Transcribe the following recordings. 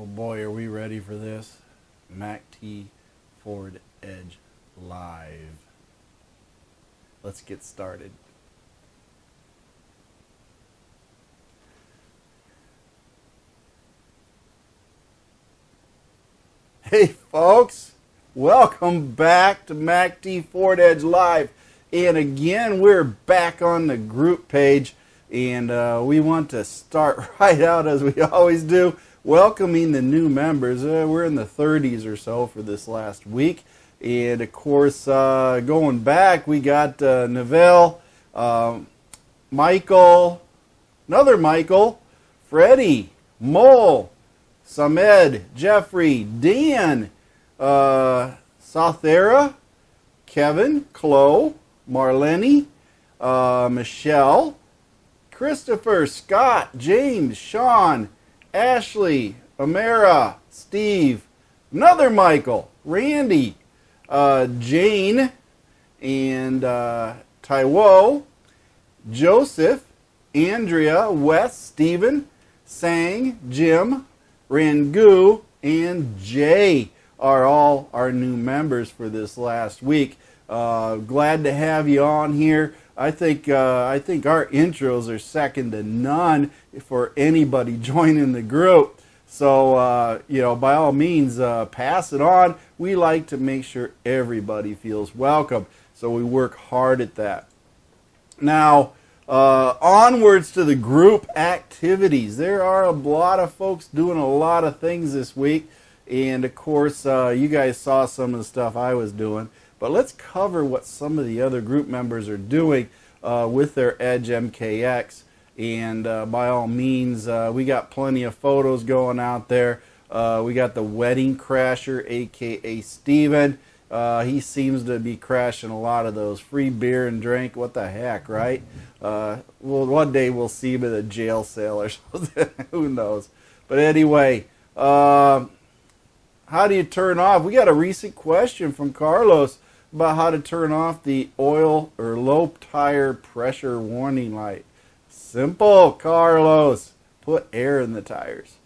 Oh boy, are we ready for this? MacT Ford Edge Live. Let's get started. Hey folks, welcome back to MacT Ford Edge Live. And again, we're back on the group page, and we want to start right out as we always do, welcoming the new members. We're in the 30s or so for this last week. And of course, going back, we got Neville, Michael, another Michael, Freddie, Mole, Samed, Jeffrey, Dan, Sothera, Kevin, Chloe, Marlene, Michelle, Christopher, Scott, James, Sean, Ashley, Amara, Steve, another Michael, Randy, Jane, and Taiwo, Joseph, Andrea, Wes, Stephen, Sang, Jim, Rangu, and Jay are all our new members for this last week. Glad to have you on here. I think our intros are second to none for anybody joining the group. So you know, by all means, pass it on. We like to make sure everybody feels welcome, so we work hard at that. Now, onwards to the group activities. There are a lot of folks doing a lot of things this week, and of course you guys saw some of the stuff I was doing, but let's cover what some of the other group members are doing with their Edge MKX. And by all means, we got plenty of photos going out there. We got the Wedding Crasher, aka Steven. He seems to be crashing a lot of those. Free beer and drink, what the heck, right? Well, one day we'll see him at a jail cell or something. Who knows? But anyway, how do you turn off? We got a recent question from Carlos about how to turn off the oil or low tire pressure warning light. Simple, Carlos. Put air in the tires.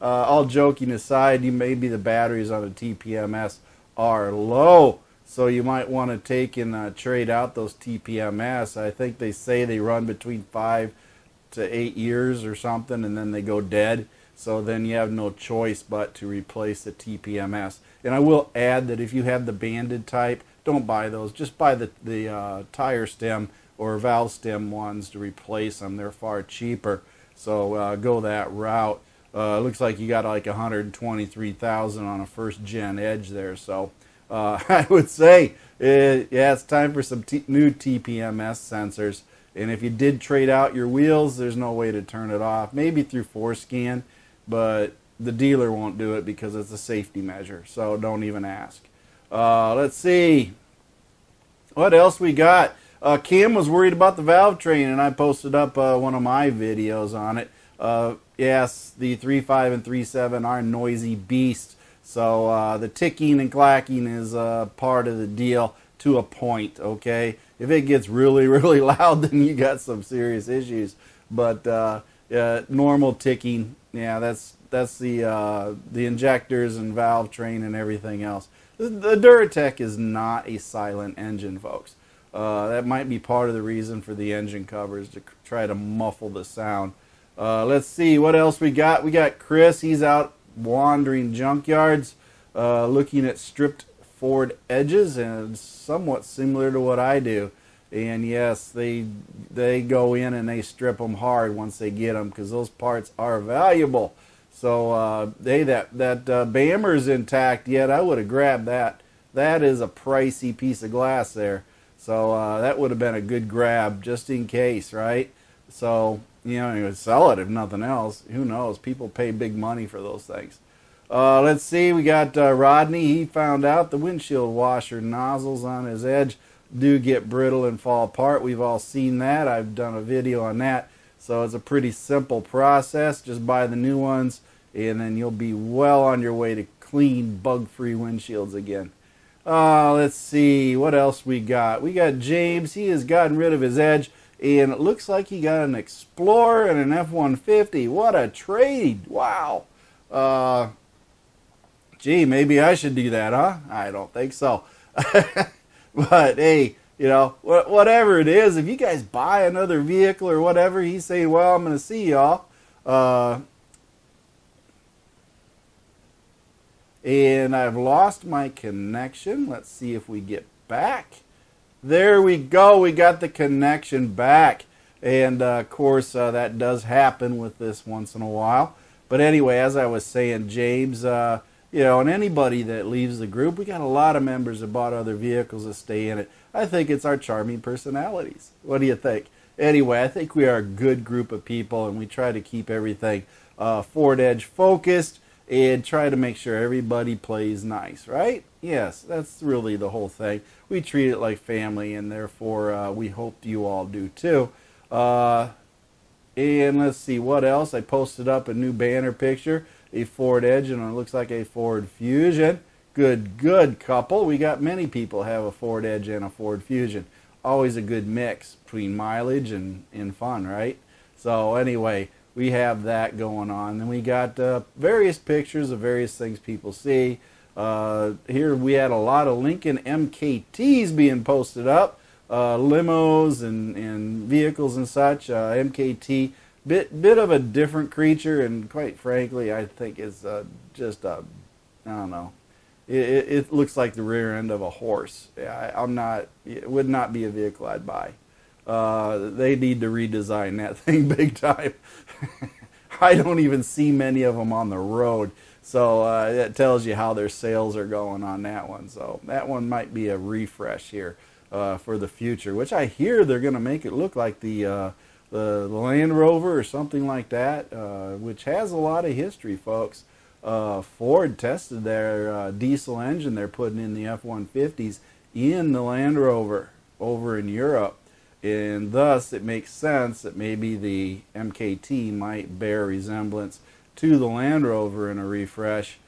All joking aside, maybe the batteries on a TPMS are low, so you might want to take and trade out those TPMS. I think they say they run between 5 to 8 years or something, and then they go dead. So then you have no choice but to replace the TPMS. And I will add that if you have the banded type, don't buy those. Just buy the tire stem or valve stem ones to replace them. They're far cheaper. So go that route. Looks like you got like $123,000 on a first gen Edge there, so I would say yeah, it's time for some new TPMS sensors. And if you did trade out your wheels, there's no way to turn it off, maybe through Forescan, but the dealer won't do it because it's a safety measure, so don't even ask. Let's see what else we got. Cam was worried about the valve train, and I posted up one of my videos on it. Yes, the 3.5 and 3.7 are noisy beasts, so the ticking and clacking is part of the deal to a point, okay? If it gets really, really loud, then you got some serious issues. But normal ticking, yeah, that's the injectors and valve train and everything else. The Duratec is not a silent engine, folks. That might be part of the reason for the engine covers, to try to muffle the sound. Let's see what else we got. We got Chris. He's out wandering junkyards, looking at stripped Ford Edges, and somewhat similar to what I do. And yes, they go in and they strip them hard once they get them, because those parts are valuable. So that Bammer's intact yet. I would have grabbed that. That is a pricey piece of glass there. So that would have been a good grab just in case, right? So, you know, you would sell it if nothing else. Who knows? People pay big money for those things. Let's see. We got Rodney. He found out the windshield washer nozzles on his Edge do get brittle and fall apart. We've all seen that. I've done a video on that. So it's a pretty simple process. Just buy the new ones, and then you'll be well on your way to clean, bug-free windshields again. Let's see. What else we got? We got James. He has gotten rid of his Edge, and it looks like he got an Explorer and an F-150. What a trade. Wow. Gee, maybe I should do that, huh? I don't think so. But hey, you know, whatever it is, if you guys buy another vehicle or whatever, he's saying, well, I'm going to see y'all. And I've lost my connection. Let's see if we get back. There we go. We got the connection back. And, of course, that does happen with this once in a while. But anyway, as I was saying, James, you know, and anybody that leaves the group, we got a lot of members that bought other vehicles that stay in it. I think it's our charming personalities. What do you think? Anyway, I think we are a good group of people, and we try to keep everything Ford Edge focused and try to make sure everybody plays nice, right? Yes, that's really the whole thing. We treat it like family, and therefore we hope you all do too. And let's see what else. I posted up a new banner picture, a Ford Edge, and it looks like a Ford Fusion. Good couple. We got many people have a Ford Edge and a Ford Fusion. Always a good mix between mileage and fun, right? So anyway, we have that going on. Then we got various pictures of various things people see. Here we had a lot of Lincoln MKTs being posted up, limos and vehicles and such. MKT, bit of a different creature, and quite frankly, I think it's just a, I don't know. It looks like the rear end of a horse. Yeah, it would not be a vehicle I'd buy. They need to redesign that thing big time. I don't even see many of them on the road. So that tells you how their sales are going on that one. So that one might be a refresh here for the future, which I hear they're going to make it look like the Land Rover or something like that, which has a lot of history, folks. Ford tested their diesel engine they're putting in the F-150s in the Land Rover over in Europe, and thus it makes sense that maybe the MKT might bear resemblance to the Land Rover in a refresh,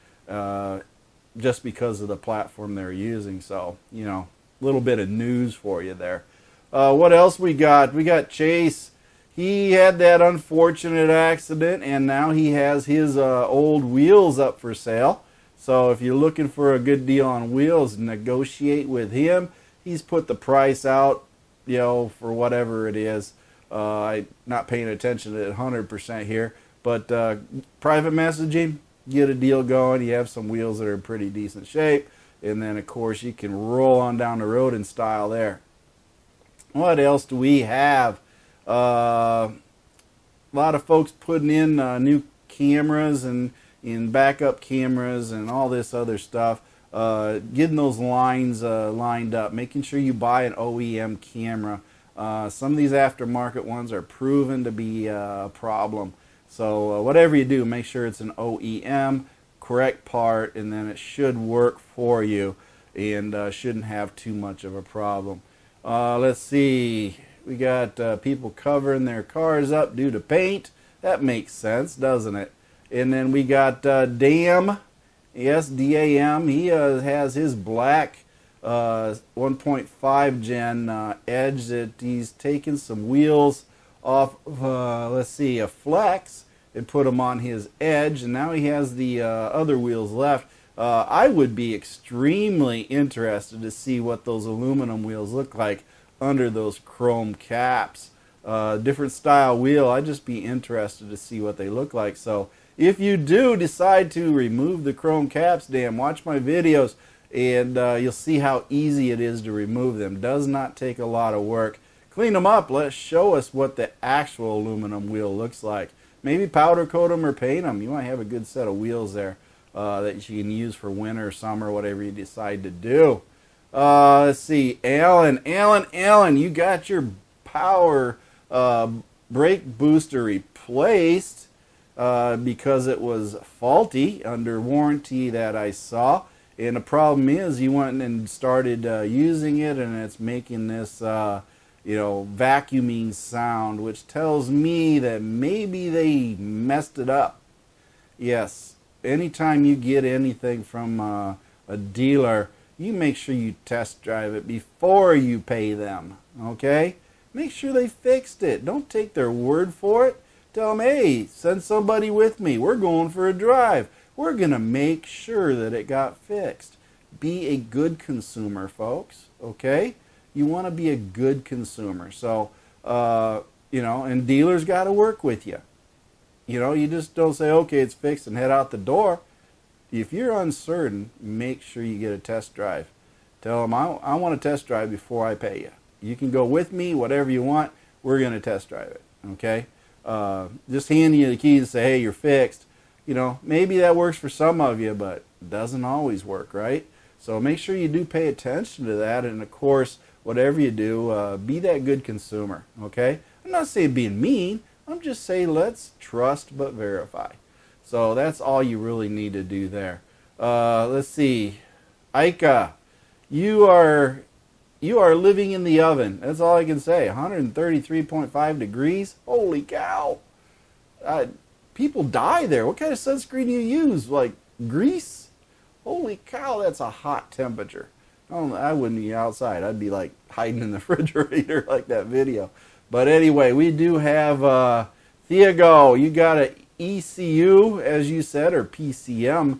just because of the platform they're using. So, you know, a little bit of news for you there. What else we got? We got Chase. He had that unfortunate accident, and now he has his old wheels up for sale. So if you're looking for a good deal on wheels, negotiate with him. He's put the price out, you know, for whatever it is. I'm not paying attention to it 100% here, but private messaging, get a deal going. You have some wheels that are in pretty decent shape, and then, of course, you can roll on down the road in style there. What else do we have? A lot of folks putting in new cameras and backup cameras and all this other stuff, getting those lines lined up, making sure you buy an OEM camera. Some of these aftermarket ones are proven to be a problem. So whatever you do, make sure it's an OEM, correct part, and then it should work for you and shouldn't have too much of a problem. Let's see. We got people covering their cars up due to paint. That makes sense, doesn't it? And then we got Dam, yes, D-A-M. He has his black 1.5 gen Edge that he's taken some wheels off of, let's see, a Flex, and put them on his Edge. And now he has the other wheels left. I would be extremely interested to see what those aluminum wheels look like under those chrome caps. Different style wheel. I'd just be interested to see what they look like. So if you do decide to remove the chrome caps, damn, watch my videos, and you'll see how easy it is to remove them. Does not take a lot of work. Clean them up. Let's show us what the actual aluminum wheel looks like. Maybe powder coat them or paint them. You might have a good set of wheels there that you can use for winter, summer, whatever you decide to do. Let's see, Alan, you got your power brake booster replaced because it was faulty under warranty that I saw. And the problem is you went and started using it, and it's making this, you know, vacuuming sound, which tells me that maybe they messed it up. Yes, anytime you get anything from a dealer, you make sure you test drive it before you pay them, okay? Make sure they fixed it. Don't take their word for it. Tell them, hey, send somebody with me. We're going for a drive. We're going to make sure that it got fixed. Be a good consumer, folks, okay? You want to be a good consumer. So, you know, and dealers got to work with you. You know, you just don't say, okay, it's fixed and head out the door. If you're uncertain, make sure you get a test drive. Tell them, I want to test drive before I pay you. You can go with me, whatever you want. We're going to test drive it, okay? Just handing you the keys and say, hey, you're fixed. You know, maybe that works for some of you, but it doesn't always work, right? So make sure you do pay attention to that. And, of course, whatever you do, be that good consumer, okay? I'm not saying being mean. I'm just saying let's trust but verify. So that's all you really need to do there. Let's see. Ica, you are living in the oven. That's all I can say. 133.5 degrees. Holy cow. People die there. What kind of sunscreen do you use? Like grease? Holy cow, that's a hot temperature. I wouldn't be outside. I'd be like hiding in the refrigerator like that video. But anyway, we do have Theago. You got an ECU, as you said, or PCM,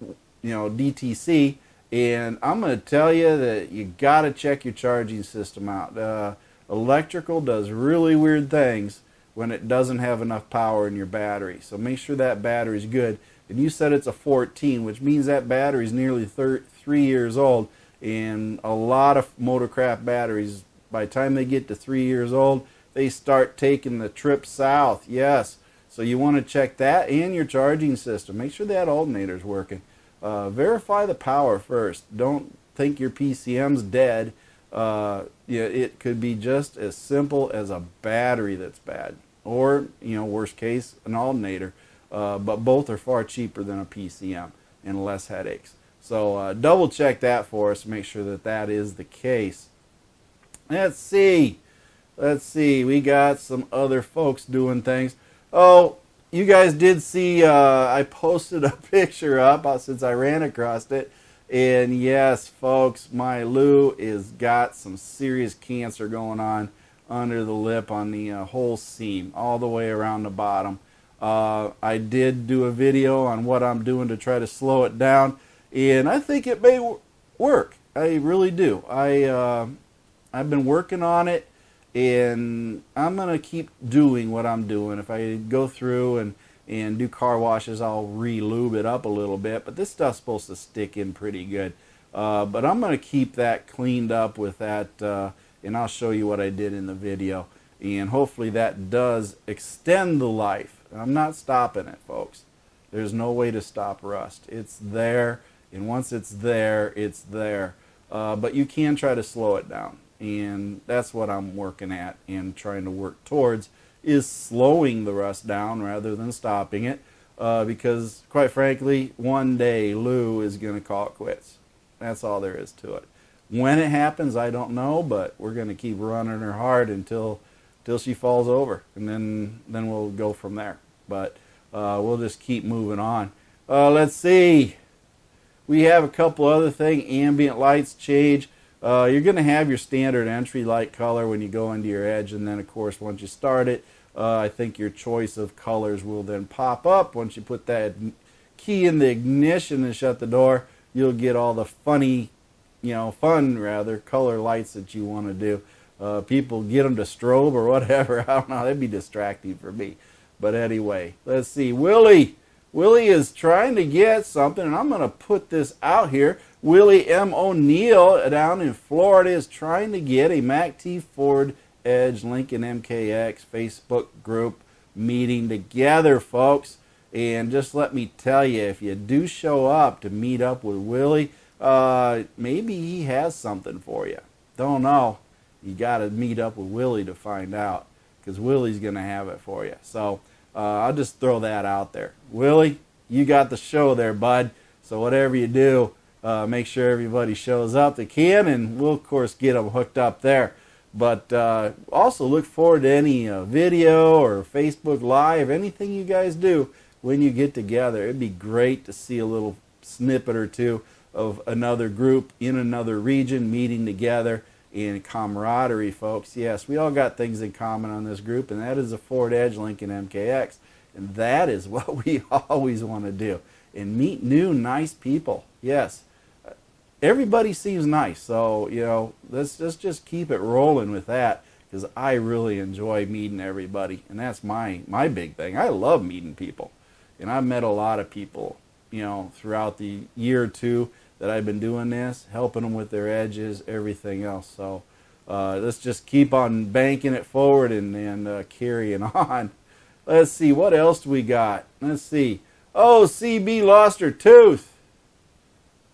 you know, DTC. And I'm going to tell you that you got to check your charging system out. Electrical does really weird things when it doesn't have enough power in your battery. So make sure that battery's good. And you said it's a 14, which means that battery's nearly 3 years old. And a lot of Motorcraft batteries, by the time they get to 3 years old, they start taking the trip south. Yes. So you want to check that and your charging system. Make sure that alternator's working. Verify the power first. Don't think your PCM's dead. Yeah, it could be just as simple as a battery that's bad, or, you know, worst case, an alternator. But both are far cheaper than a PCM and less headaches. So double check that for us. Make sure that that is the case. Let's see. Let's see. We got some other folks doing things. Oh, you guys did see, I posted a picture up since I ran across it. And yes, folks, my Lou is got some serious cancer going on under the lip on the whole seam, all the way around the bottom. I did do a video on what I'm doing to try to slow it down, and I think it may work. I really do. I've been working on it, and I'm going to keep doing what I'm doing. If I go through and do car washes, I'll re-lube it up a little bit, but this stuff's supposed to stick in pretty good. But I'm going to keep that cleaned up with that, and I'll show you what I did in the video. And hopefully that does extend the life. I'm not stopping it, folks. There's no way to stop rust. It's there, and once it's there, it's there. But you can try to slow it down, and that's what I'm working at and trying to work towards, is slowing the rust down rather than stopping it, because quite frankly, one day Lou is going to call it quits. That's all there is to it. When it happens, I don't know, but we're going to keep running her hard until she falls over, and then we'll go from there. But we'll just keep moving on. Let's see. We have a couple other things. Ambient lights change. You're going to have your standard entry light color when you go into your Edge, and then of course once you start it, I think your choice of colors will then pop up. Once you put that key in the ignition and shut the door, you'll get all the funny, you know, color lights that you want to do. People get them to strobe or whatever. I don't know. That'd be distracting for me. But anyway, let's see. Willie is trying to get something, and I'm going to put this out here. Willie M. O'Neill down in Florida is trying to get a MacT Ford Edge Lincoln MKX Facebook group meeting together, folks. And just let me tell you, if you do show up to meet up with Willie, maybe he has something for you. Don't know. You got to meet up with Willie to find out, because Willie's going to have it for you. So I'll just throw that out there. Willie, you got the show there, bud. So whatever you do, make sure everybody shows up that can, and we'll, of course, get them hooked up there. But also look forward to any video or Facebook Live, anything you guys do when you get together. It'd be great to see a little snippet or two of another group in another region meeting together in camaraderie, folks. Yes, we all got things in common on this group, and that is the Ford Edge Lincoln MKX. And that is what we always want to do, and meet new, nice people. Yes, everybody seems nice, so, you know, let's just keep it rolling with that, because I really enjoy meeting everybody, and that's my big thing. I love meeting people, and I've met a lot of people, you know, throughout the year or two that I've been doing this, helping them with their edges, everything else. So let's just keep on banking it forward and carrying on. Let's see, what else do we got? Let's see. Oh, CB lost her tooth.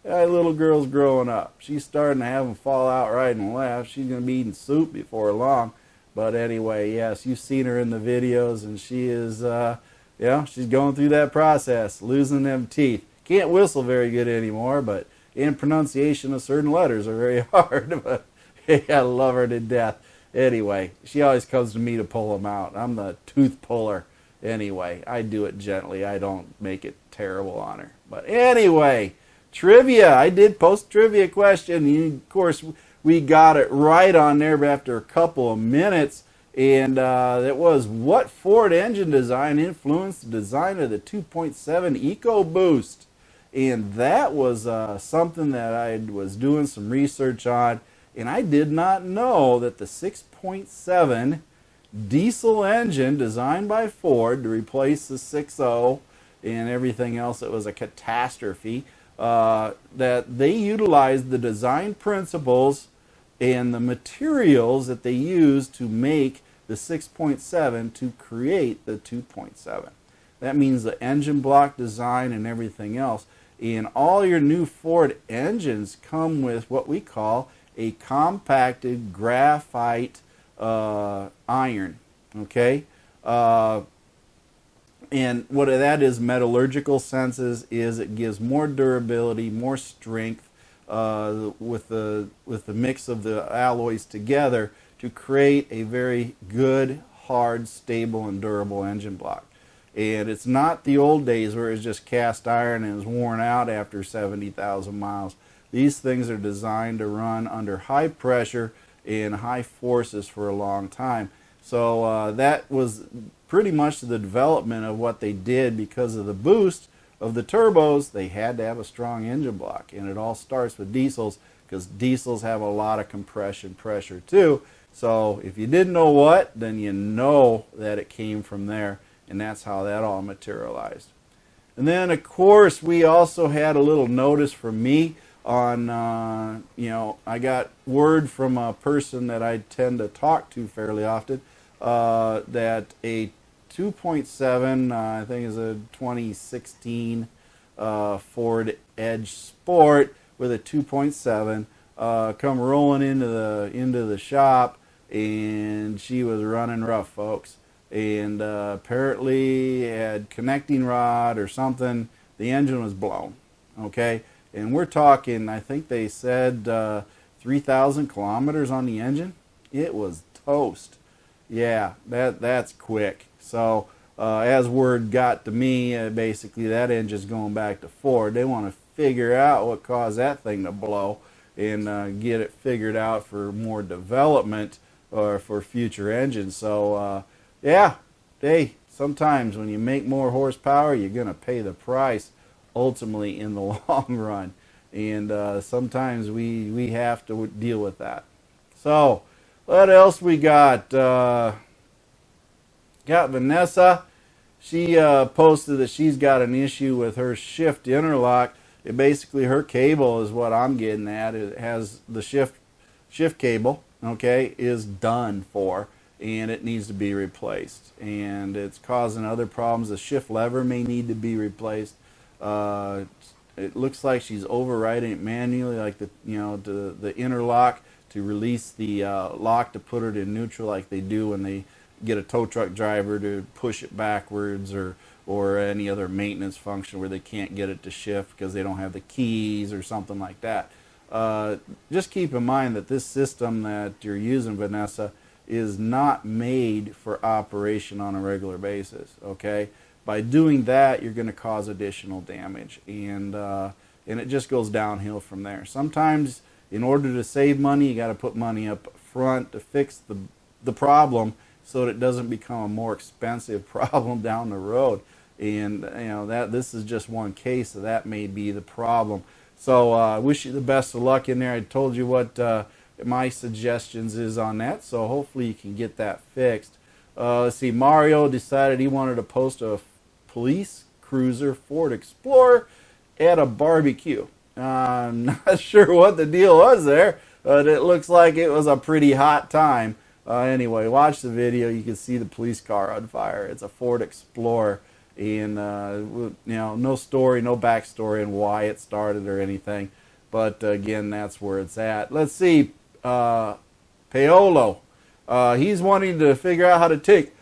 That little girl's growing up. She's starting to have them fall out right and left. She's going to be eating soup before long. But anyway, yes, you've seen her in the videos, and she is, yeah, she's going through that process, losing them teeth. Can't whistle very good anymore, but in pronunciation of certain letters are very hard. But hey, I love her to death. Anyway, she always comes to me to pull them out. I'm the tooth puller. Anyway, I do it gently. I don't make it terrible on her. But anyway, trivia. I did post trivia question. And of course, we got it right on there after a couple of minutes. And it was, what Ford engine design influenced the design of the 2.7 EcoBoost? And that was something that I was doing some research on. And I did not know that the 6.7 diesel engine designed by Ford to replace the 6.0 and everything else that was a catastrophe, that they utilized the design principles and the materials that they used to make the 6.7 to create the 2.7. That means the engine block design and everything else. And all your new Ford engines come with what we call a compacted graphite iron, okay? And what that is, metallurgical senses, is it gives more durability, more strength with the mix of the alloys together to create a very good, hard, stable, and durable engine block. And it's not the old days where it's just cast iron and is worn out after 70,000 miles. These things are designed to run under high pressure and high forces for a long time. So that was pretty much the development of what they did. Because of the boost of the turbos, they had to have a strong engine block. And it all starts with diesels, because diesels have a lot of compression pressure too. So if you didn't know what, then you know that it came from there. And that's how that all materialized. And then, of course, we also had a little notice from me on, you know, I got word from a person that I tend to talk to fairly often that a 2.7, I think is a 2016 Ford Edge Sport with a 2.7, come rolling into the shop, and she was running rough, folks, and apparently had connecting rod or something. The engine was blown, okay? And we're talking, I think they said 3,000 kilometers on the engine. It was toast. Yeah, that's quick. So as word got to me, basically that engine's going back to Ford. They want to figure out what caused that thing to blow and get it figured out for more development or for future engines. So yeah, hey, sometimes when you make more horsepower, you're going to pay the price ultimately in the long run, and sometimes we have to deal with that. So what else we got? Got Vanessa. She posted that she's got an issue with her shift interlock. It basically, her cable is what I'm getting at. It has the shift cable, okay, is done for, and it needs to be replaced, and it's causing other problems. The shift lever may need to be replaced. It looks like she's overriding it manually, like the interlock to release the lock to put it in neutral, like they do when they get a tow truck driver to push it backwards or any other maintenance function where they can't get it to shift because they don't have the keys or something like that. Just keep in mind that this system that you're using, Vanessa, is not made for operation on a regular basis, okay? By doing that, you're going to cause additional damage, and it just goes downhill from there. Sometimes In order to save money, you got to put money up front to fix the problem so that it doesn't become a more expensive problem down the road. And you know that this is just one case, so that may be the problem. So I wish you the best of luck in there. I told you what my suggestions is on that, so hopefully you can get that fixed. Let's see, Mario decided he wanted to post a police cruiser Ford Explorer at a barbecue. I'm not sure what the deal was there, but it looks like it was a pretty hot time. Anyway, watch the video. You can see the police car on fire. It's a Ford Explorer, and you know, no story, no backstory on why it started or anything. But again, that's where it's at. Let's see, Paolo. He's wanting to figure out how to take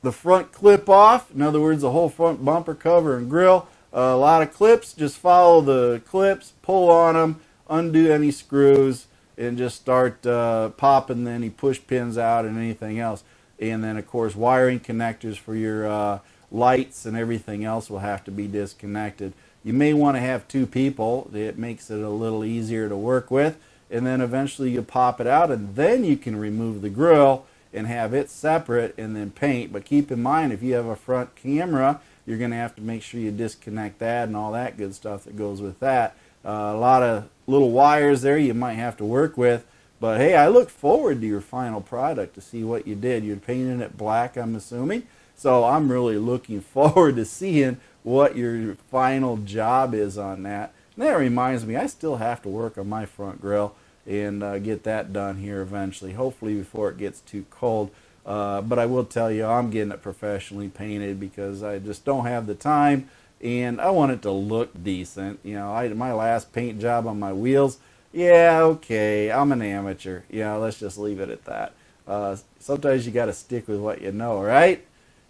the front clip off. In other words, the whole front bumper cover and grill. A lot of clips. Just follow the clips, pull on them, undo any screws, and just start popping any push pins out and anything else. And then, of course, wiring connectors for your lights and everything else will have to be disconnected. You may want to have two people. It makes it a little easier to work with. And then eventually you pop it out, and then you can remove the grill and have it separate and then paint. But keep in mind, if you have a front camera, you're going to have to make sure you disconnect that and all that good stuff that goes with that. A lot of little wires there you might have to work with. But hey, I look forward to your final product to see what you did. You're painting it black, I'm assuming. So I'm really looking forward to seeing what your final job is on that. And that reminds me, I still have to work on my front grill and get that done here eventually, hopefully before it gets too cold. But I will tell you, I'm getting it professionally painted because I just don't have the time, and I want it to look decent. You know, my last paint job on my wheels, yeah, okay, I'm an amateur. Yeah, let's just leave it at that. Sometimes you got to stick with what you know, right?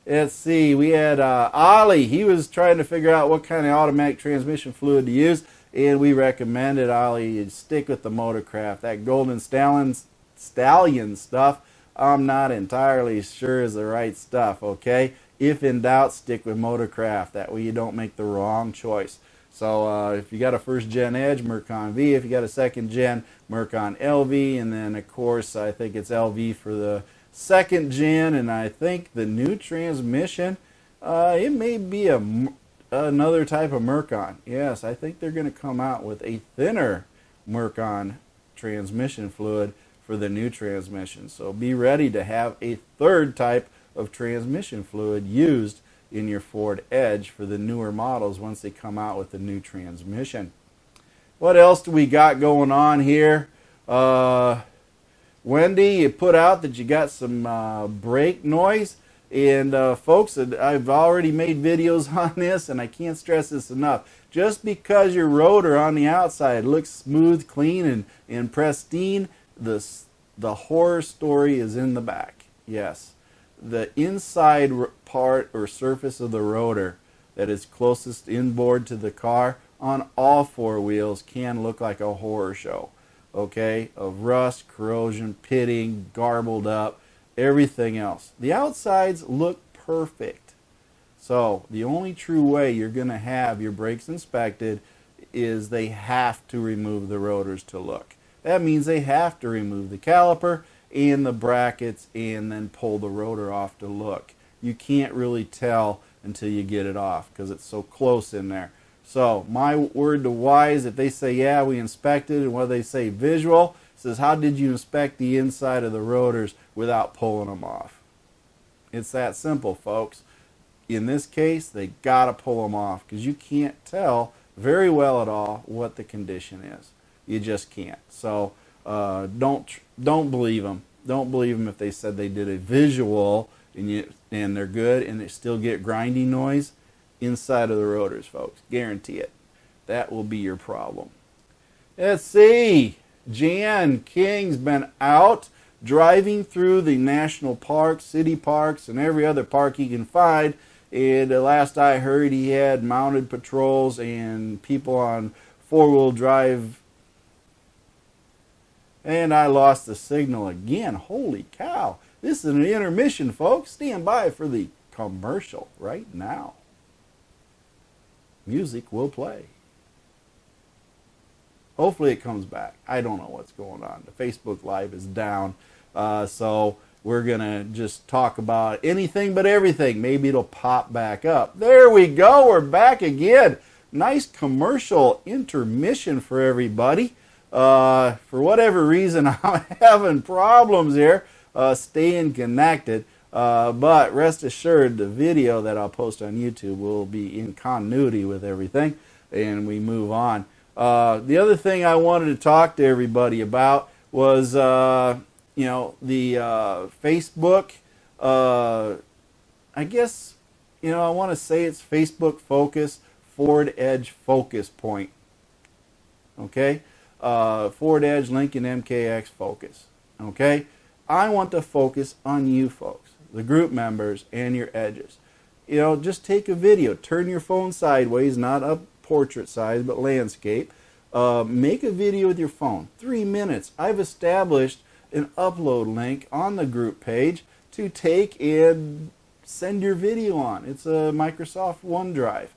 Let's see, we had Ollie. He was trying to figure out what kind of automatic transmission fluid to use, and we recommended Ollie you stick with the Motorcraft. That Golden Stallion stuff, I'm not entirely sure is the right stuff, okay? If in doubt, stick with Motorcraft. That way you don't make the wrong choice. So if you got a first-gen Edge, Mercon V. If you got a second-gen, Mercon LV. And then, of course, I think it's LV for the second gen, and I think the new transmission, it may be another type of Mercon. Yes, I think they're going to come out with a thinner Mercon transmission fluid for the new transmission. So be ready to have a third type of transmission fluid used in your Ford Edge for the newer models once they come out with the new transmission. What else do we got going on here? Wendy, you put out that you got some brake noise, and folks, I've already made videos on this, and I can't stress this enough. Just because your rotor on the outside looks smooth, clean, and pristine, the horror story is in the back. Yes, the inside part or surface of the rotor that is closest inboard to the car on all four wheels can look like a horror show. Okay, of rust, corrosion, pitting, garbled up, everything else. The outsides look perfect. So the only true way you're going to have your brakes inspected is they have to remove the rotors to look. That means they have to remove the caliper and the brackets and then pull the rotor off to look. You can't really tell until you get it off because it's so close in there. So my word to wise, if they say, yeah, we inspected, and what they say, visual, says, how did you inspect the inside of the rotors without pulling them off? It's that simple, folks. In this case, they got to pull them off because you can't tell very well at all what the condition is. You just can't. So don't believe them. Don't believe them if they said they did a visual and they're good and they still get grinding noise inside of the rotors, folks. Guarantee it. That will be your problem. Let's see. Jan King's been out driving through the national parks, city parks, and every other park he can find. And the last I heard, he had mounted patrols and people on four-wheel drive. And I lost the signal again. Holy cow. This is an intermission, folks. Stand by for the commercial right now. Music will play. Hopefully it comes back. I don't know what's going on. The Facebook Live is down. So we're going to just talk about anything but everything. Maybe it'll pop back up. There we go. We're back again. Nice commercial intermission for everybody. For whatever reason, I'm having problems here staying connected. But rest assured, the video that I'll post on YouTube will be in continuity with everything, and we move on. The other thing I wanted to talk to everybody about was, you know, the Facebook, I guess, you know, I want to say it's Facebook Focus, Ford Edge Focus Point, okay? Ford Edge, Lincoln MKX Focus, okay? I want to focus on you folks, the group members and your edges. You know, just take a video, turn your phone sideways, not up portrait size, but landscape. Make a video with your phone, 3 minutes. I've established an upload link on the group page to take and send your video on. It's a Microsoft OneDrive.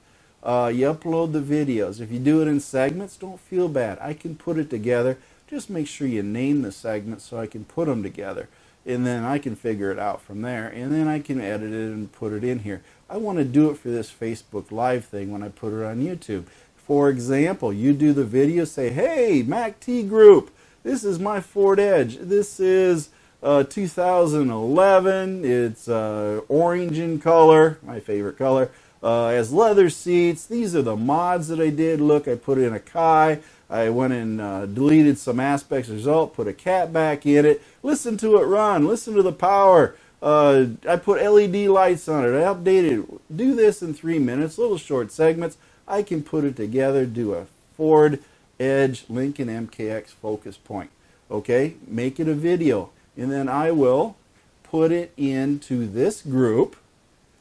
You upload the videos. If you do it in segments, don't feel bad. I can put it together. Just make sure you name the segments so I can put them together, and then I can figure it out from there, and then I can edit it and put it in here. I want to do it for this Facebook Live thing when I put it on YouTube. For example, you do the video, say, hey, MacT Group, this is my Ford Edge. This is 2011. It's orange in color, my favorite color. As leather seats. These are the mods that I did. Look, I put in a Kai. I went and deleted some aspects result, put a cat back in it. Listen to it run. Listen to the power. I put LED lights on it. I updated it. Do this in 3 minutes, little short segments. I can put it together, do a Ford Edge Lincoln MKX Focus Point. Okay, make it a video. And then I will put it into this group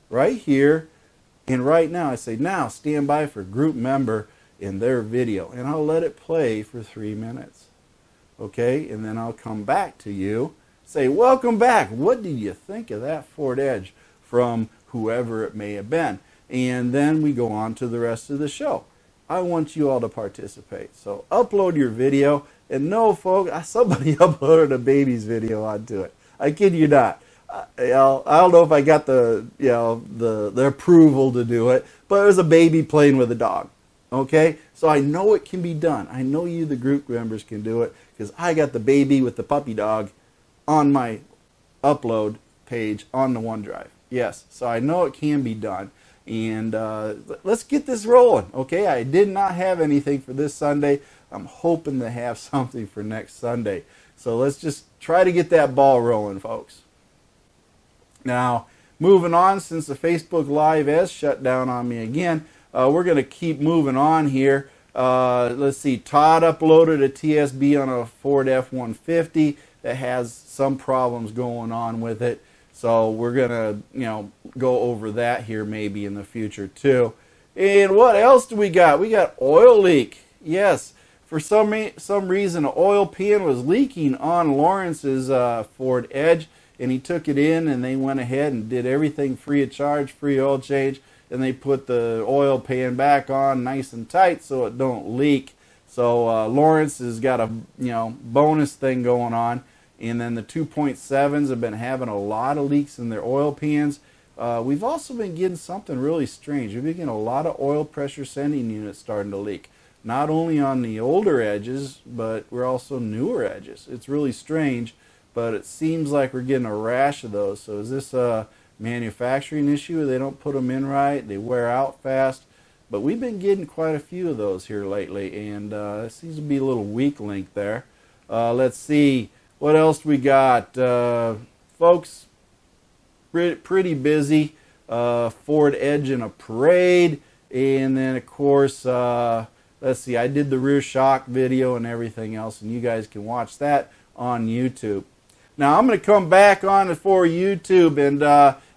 right here. And right now I say, now stand by for group member in their video, and I'll let it play for 3 minutes, okay? And then I'll come back to you, say, welcome back. What did you think of that Ford Edge from whoever it may have been? And then we go on to the rest of the show. I want you all to participate. So upload your video, and no, folks, somebody uploaded a baby's video onto it. I kid you not. I don't know if I got the, you know, the approval to do it, but it was a baby playing with a dog. Okay, so I know it can be done. I know you, the group members, can do it because I got the baby with the puppy dog on my upload page on the OneDrive. Yes, so I know it can be done. And let's get this rolling, okay? I did not have anything for this Sunday. I'm hoping to have something for next Sunday. So let's just try to get that ball rolling, folks. Now, moving on, since the Facebook Live has shut down on me again, we're going to keep moving on here. Let's see, Todd uploaded a TSB on a Ford F-150 that has some problems going on with it. So we're going to, you know, go over that here maybe in the future too. And what else do we got? We got oil leak. Yes, for some reason an oil pan was leaking on Lawrence's Ford Edge, and he took it in and they went ahead and did everything free of charge, free oil change. And they put the oil pan back on nice and tight so it don't leak. So Lawrence has got a, you know, bonus thing going on. And then the 2.7s have been having a lot of leaks in their oil pans. We've also been getting something really strange. We've been getting a lot of oil pressure sending units starting to leak. Not only on the older edges, but we're also newer edges. It's really strange, but it seems like we're getting a rash of those. So is this a manufacturing issue? They don't put them in right, they wear out fast, but we've been getting quite a few of those here lately, and it seems to be a little weak link there. Let's see what else we got, folks. Pretty busy. Ford Edge in a parade, and then of course let's see, I did the rear shock video and everything else, and you guys can watch that on YouTube. Now I'm going to come back on for YouTube, and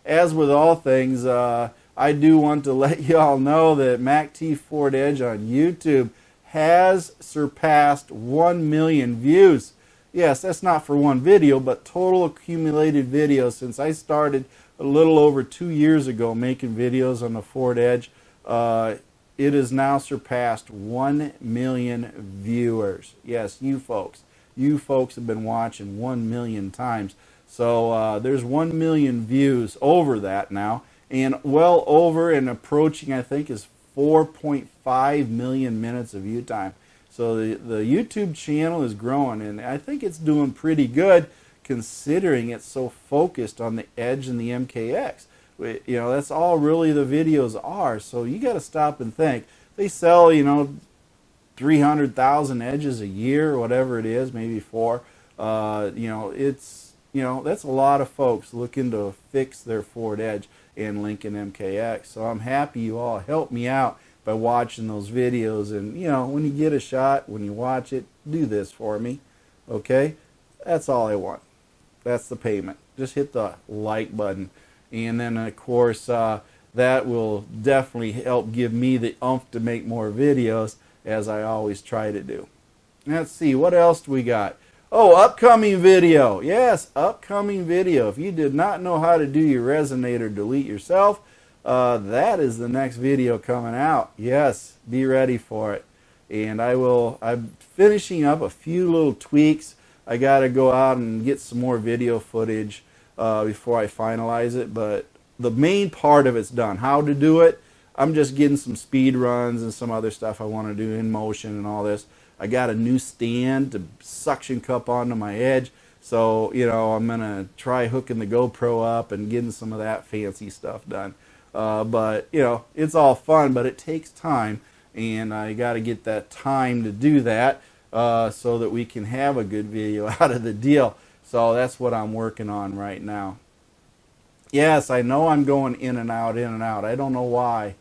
as with all things, I do want to let you all know that MacT Ford Edge on YouTube has surpassed 1 million views. Yes, that's not for one video, but total accumulated videos since I started a little over 2 years ago making videos on the Ford Edge. It has now surpassed 1 million viewers. Yes, you folks. You folks have been watching 1 million times. So there's 1 million views over that now. And well over and approaching, I think, is 4.5 million minutes of view time. So the YouTube channel is growing, and I think it's doing pretty good considering it's so focused on the Edge and the MKX. You know, that's all really the videos are. So you got to stop and think. They sell, you know, 300,000 Edges a year, or whatever it is, maybe 4. You know, it's, you know, that's a lot of folks looking to fix their Ford Edge and Lincoln MKX. So I'm happy you all helped me out by watching those videos. And you know, when you get a shot, when you watch it, do this for me, okay? That's all I want. That's the payment. Just hit the like button. And then of course that will definitely help give me the oomph to make more videos, as I always try to do. Let's see, what else do we got? Oh, upcoming video. Yes, upcoming video. If you did not know how to do your resonator delete yourself, that is the next video coming out. Yes, be ready for it. And I'm finishing up a few little tweaks. I got to go out and get some more video footage before I finalize it, but the main part of it's done. How to do it, I'm just getting some speed runs and some other stuff I want to do in motion and all this. I got a new stand to suction cup onto my Edge, so you know, I'm gonna try hooking the GoPro up and getting some of that fancy stuff done. But you know, it's all fun, but it takes time, and I got to get that time to do that so that we can have a good video out of the deal. So that's what I'm working on right now. Yes, I know I'm going in and out, in and out. I don't know why.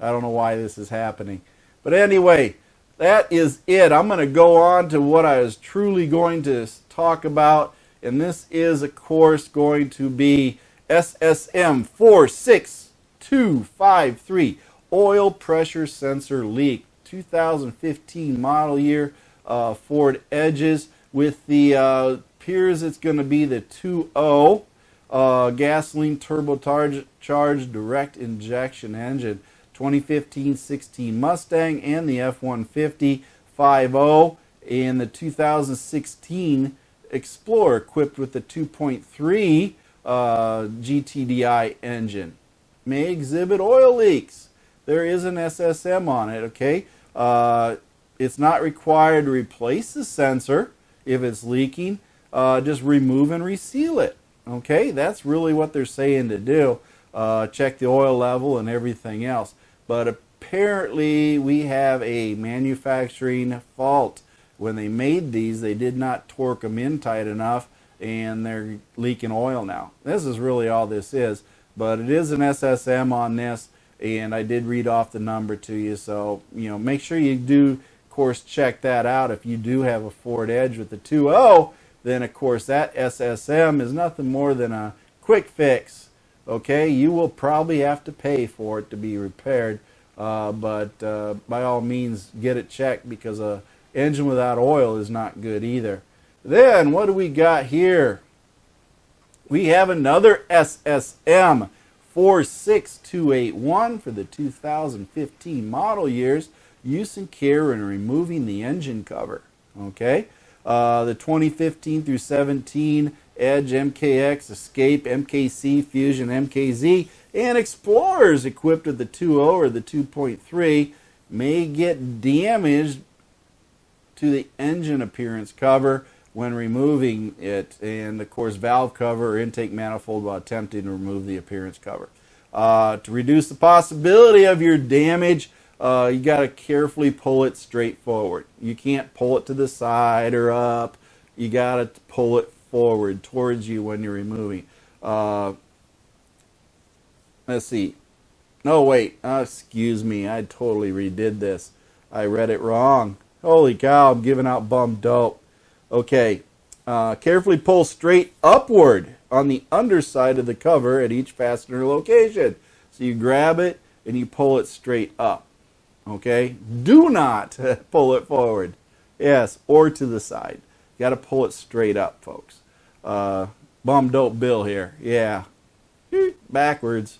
I don't know why this is happening. But anyway, that is it. I'm going to go on to what I was truly going to talk about. And this is, of course, going to be SSM 46253 Oil Pressure Sensor Leak, 2015 model year Ford Edges with the... Here's it's going to be the 2.0 gasoline turbocharged direct injection engine, 2015-16 Mustang and the F-150 5.0, and the 2016 Explorer equipped with the 2.3 GTDI engine. May exhibit oil leaks. There is an SSM on it, okay? It's not required to replace the sensor if it's leaking. Just remove and reseal it. Okay, that's really what they're saying to do. Check the oil level and everything else. But apparently we have a manufacturing fault. When they made these, they did not torque them in tight enough, and they're leaking oil now. This is really all this is, but it is an SSM on this, and I did read off the number to you, so you know, make sure you do, of course, check that out. If you do have a Ford Edge with the 2.0, then of course that SSM is nothing more than a quick fix. Okay, you will probably have to pay for it to be repaired, but by all means get it checked, because a engine without oil is not good either. Then what do we got here? We have another SSM 46281 for the 2015 model years, use and care in removing the engine cover. Okay. The 2015 through 17 Edge, MKX, Escape, MKC, Fusion, MKZ, and Explorers equipped with the 2.0 or the 2.3 may get damaged to the engine appearance cover when removing it, and of course valve cover or intake manifold while attempting to remove the appearance cover. To reduce the possibility of your damage, you got to carefully pull it straight forward. You can't pull it to the side or up. You got to pull it forward towards you when you're removing. Let's see. No, wait. Excuse me. I totally redid this. I read it wrong. Holy cow, I'm giving out bum dope. Okay. Carefully pull straight upward on the underside of the cover at each fastener location. So you grab it and you pull it straight up. Okay, do not pull it forward, yes, or to the side. You got to pull it straight up, folks. Bum dope Bill here, yeah. Backwards,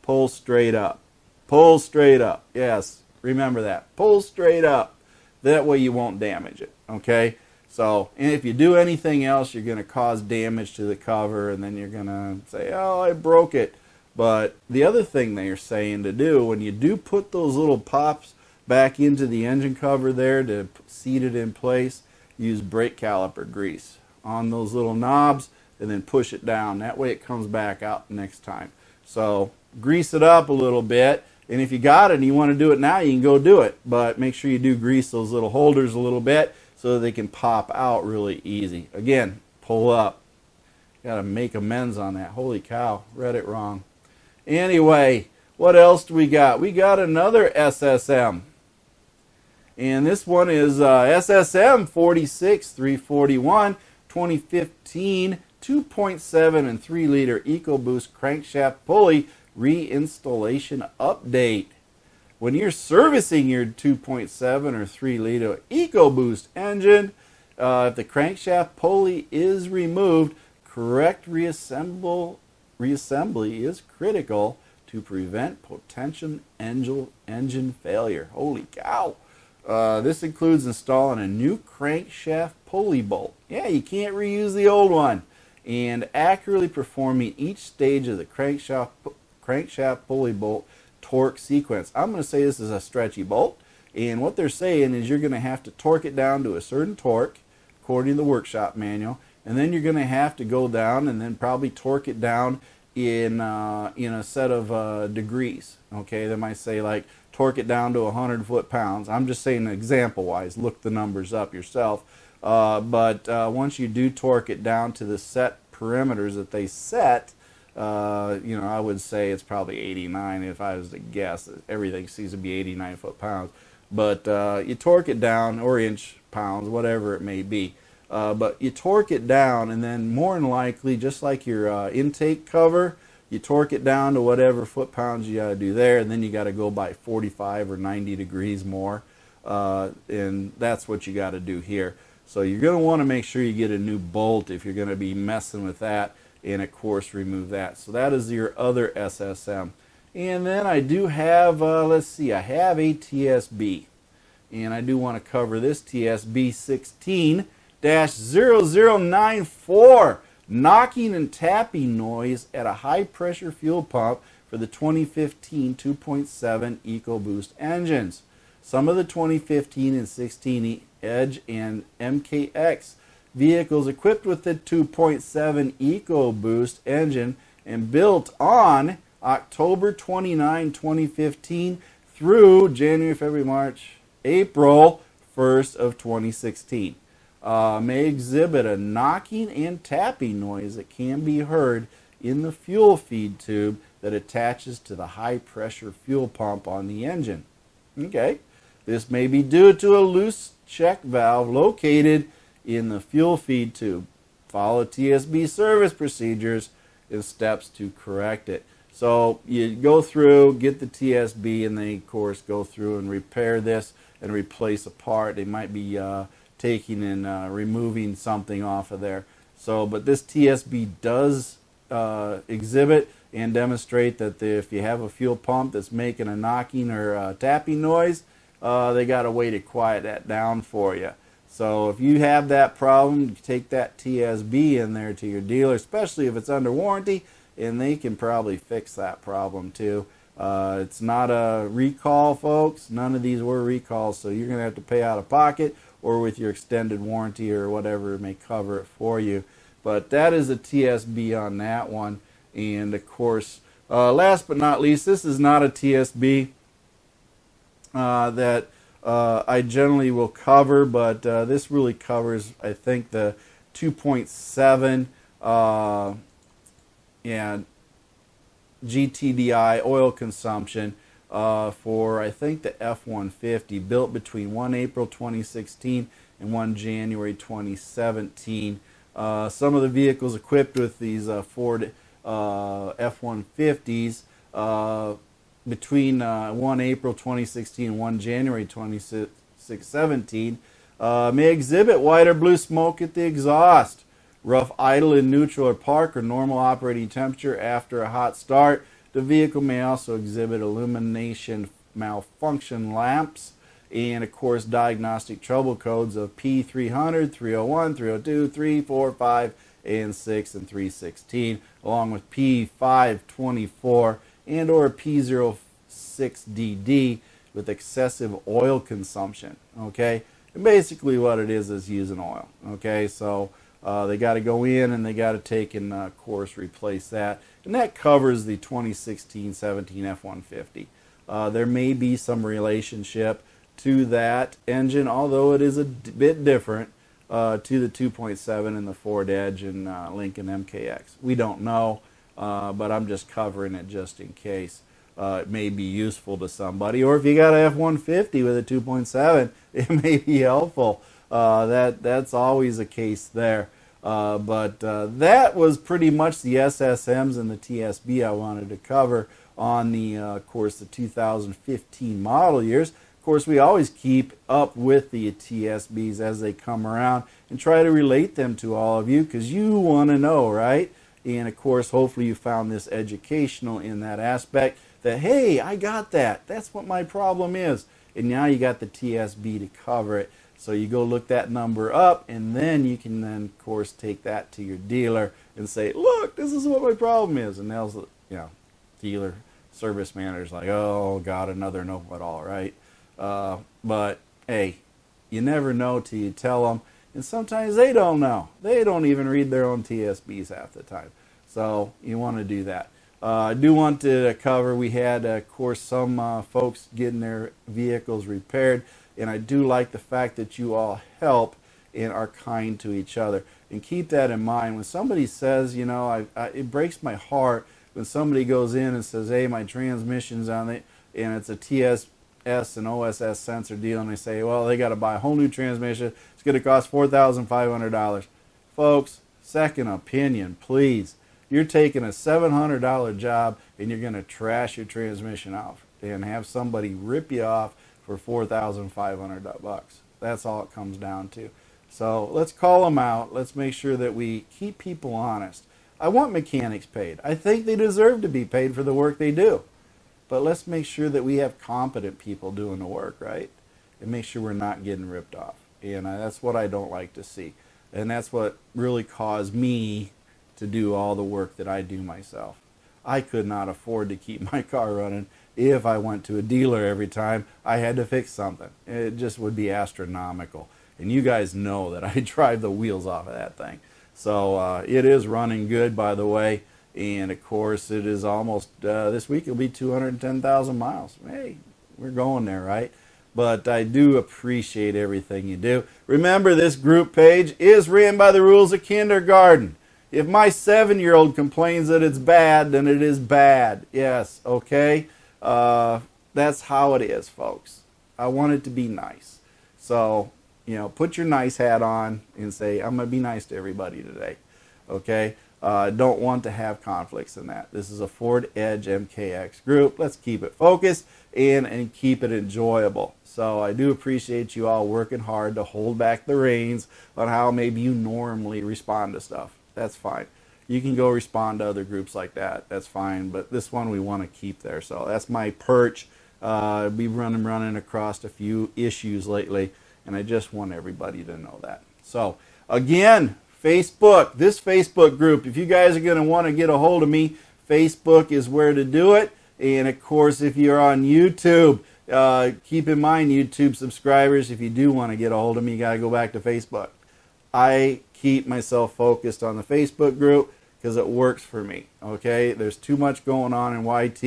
pull straight up. Pull straight up, yes. Remember that. Pull straight up. That way you won't damage it, okay? So, and if you do anything else, you're going to cause damage to the cover, and then you're going to say, oh, I broke it. But the other thing they are saying to do, when you do put those little pops back into the engine cover there to seat it in place, use brake caliper grease on those little knobs and then push it down. That way it comes back out next time. So grease it up a little bit, and if you got it and you want to do it now, you can go do it. But make sure you do grease those little holders a little bit so they can pop out really easy. Again, pull up. Got to make amends on that. Holy cow, read it wrong. Anyway, what else do we got? We got another SSM. And this one is SSM 46341, 2015, 2.7 and 3 liter EcoBoost crankshaft pulley reinstallation update. When you're servicing your 2.7 or 3 liter EcoBoost engine, if the crankshaft pulley is removed, correct reassembly is critical to prevent potential engine failure. Holy cow. This includes installing a new crankshaft pulley bolt. Yeah, you can't reuse the old one. And accurately performing each stage of the crankshaft pulley bolt torque sequence. I'm going to say this is a stretchy bolt. And what they're saying is you're going to have to torque it down to a certain torque, according to the workshop manual. And then you're going to have to go down and then probably torque it down in a set of degrees. Okay, they might say like torque it down to 100 foot-pounds. I'm just saying example-wise. Look the numbers up yourself. But once you do torque it down to the set parameters that they set, you know, I would say it's probably 89 if I was to guess. Everything seems to be 89 foot-pounds. But you torque it down, or inch-pounds, whatever it may be. But you torque it down, and then more than likely, just like your intake cover, you torque it down to whatever foot-pounds you got to do there, and then you got to go by 45 or 90 degrees more, and that's what you got to do here. So you're going to want to make sure you get a new bolt if you're going to be messing with that, and of course remove that. So that is your other SSM. And then I do have, let's see, I have a TSB, and I do want to cover this TSB16-0094. Knocking and tapping noise at a high pressure fuel pump for the 2015 2.7 EcoBoost engines. Some of the 2015 and 16 Edge and MKX vehicles equipped with the 2.7 EcoBoost engine and built on October 29, 2015 through January, February, March, April 1st of 2016. May exhibit a knocking and tapping noise that can be heard in the fuel feed tube that attaches to the high pressure fuel pump on the engine. Okay, this may be due to a loose check valve located in the fuel feed tube. Follow TSB service procedures and steps to correct it. So you go through, get the TSB, and they of course go through and repair this and replace a part. They might be taking and removing something off of there. So, but this TSB does exhibit and demonstrate that if you have a fuel pump that's making a knocking or tapping noise, they got a way to quiet that down for you. So if you have that problem, you take that TSB in there to your dealer, especially if it's under warranty, and they can probably fix that problem too. It's not a recall, folks. None of these were recalls, so you're going to have to pay out of pocket, or with your extended warranty or whatever may cover it for you. But that is a TSB on that one. And of course, last but not least, this is not a TSB that I generally will cover, but this really covers, I think, the 2.7 and GTDI oil consumption. For I think the F-150, built between 1 April 2016 and 1 January 2017. Some of the vehicles equipped with these Ford F-150s between 1 April 2016 and 1 January 2017 may exhibit white or blue smoke at the exhaust, rough idle in neutral or park, or normal operating temperature after a hot start. The vehicle may also exhibit illumination malfunction lamps, and of course diagnostic trouble codes of P300, 301, 302, 345, and 6 and 316, along with P524 and or P06DD with excessive oil consumption. Okay, and basically what it is using oil. Okay, so they got to go in and they got to take and of course replace that, and that covers the 2016-17 F-150. There may be some relationship to that engine, although it is a bit different to the 2.7 and the Ford Edge and Lincoln MKX. We don't know, but I'm just covering it just in case it may be useful to somebody. Or if you got an F-150 with a 2.7, it may be helpful. That's always a case there. But that was pretty much the SSMs and the TSB I wanted to cover on the, of course, the 2015 model years. Of course, we always keep up with the TSBs as they come around and try to relate them to all of you because you want to know, right? And of course, hopefully you found this educational in that aspect that, hey, I got that. That's what my problem is. And now you got the TSB to cover it. So you go look that number up, and then you can then, of course, take that to your dealer and say, look, this is what my problem is. And they'll, you know, dealer service manager's like, oh, God, another know-it-all, right? But, hey, you never know till you tell them. And sometimes they don't know. They don't even read their own TSBs half the time. So you want to do that. I do want to cover, we had, of course, some folks getting their vehicles repaired. And I do like the fact that you all help and are kind to each other. And keep that in mind. When somebody says, you know, it breaks my heart when somebody goes in and says, hey, my transmission's on it, and it's a TSS and OSS sensor deal, and they say, well, they got to buy a whole new transmission. It's going to cost $4,500. Folks, second opinion, please. You're taking a $700 job, and you're going to trash your transmission out and have somebody rip you off for $4,500 bucks. That's all it comes down to. So let's call them out. Let's make sure that we keep people honest. I want mechanics paid. I think they deserve to be paid for the work they do. But let's make sure that we have competent people doing the work, right? And make sure we're not getting ripped off. And that's what I don't like to see. And that's what really caused me to do all the work that I do myself. I could not afford to keep my car running. If I went to a dealer every time I had to fix something, it just would be astronomical. And you guys know that I drive the wheels off of that thing. So it is running good, by the way. And of course, it is almost, this week it'll be 210,000 miles. Hey, we're going there, right? But I do appreciate everything you do. Remember, this group page is ran by the rules of kindergarten. If my 7-year-old complains that it's bad, then it is bad. Yes, okay? That's how it is, folks. I want it to be nice. So, you know, put your nice hat on and say, I'm going to be nice to everybody today. Okay? I don't want to have conflicts in that. This is a Ford Edge MKX group. Let's keep it focused and keep it enjoyable. So I do appreciate you all working hard to hold back the reins on how maybe you normally respond to stuff. That's fine. You can go respond to other groups like that. That's fine. But this one we want to keep there. So that's my perch. We've running across a few issues lately. And I just want everybody to know that. So again, Facebook, this Facebook group, if you guys are going to want to get a hold of me, Facebook is where to do it. And of course, if you're on YouTube, keep in mind, YouTube subscribers, if you do want to get a hold of me, you got to go back to Facebook. I keep myself focused on the Facebook group because it works for me, okay? There's too much going on in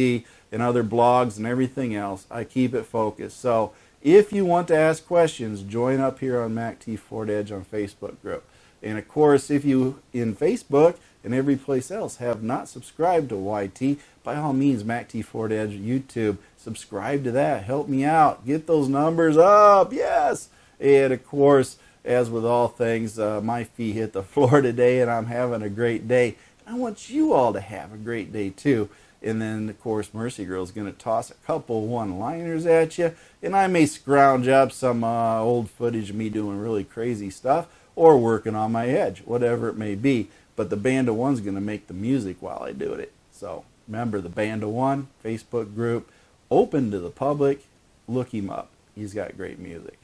YT and other blogs and everything else. I keep it focused. So if you want to ask questions, join up here on MacT Ford Edge on Facebook group. And of course, if you in Facebook and every place else have not subscribed to YT, by all means, MacT Ford Edge YouTube, subscribe to that. Help me out. Get those numbers up. Yes. And of course, as with all things, my feet hit the floor today, and I'm having a great day. And I want you all to have a great day, too. And then, of course, MercyGirl is going to toss a couple one-liners at you. And I may scrounge up some old footage of me doing really crazy stuff or working on my edge, whatever it may be. But the Band of One's going to make the music while I do it. So remember, the Band of One Facebook group, open to the public. Look him up. He's got great music.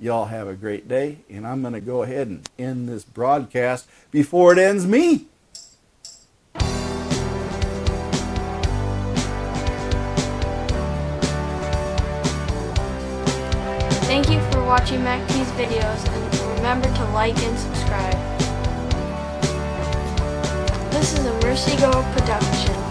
Y'all have a great day, and I'm going to go ahead and end this broadcast before it ends me. Thank you for watching MacT's videos, and remember to like and subscribe. This is a MercyGirl production.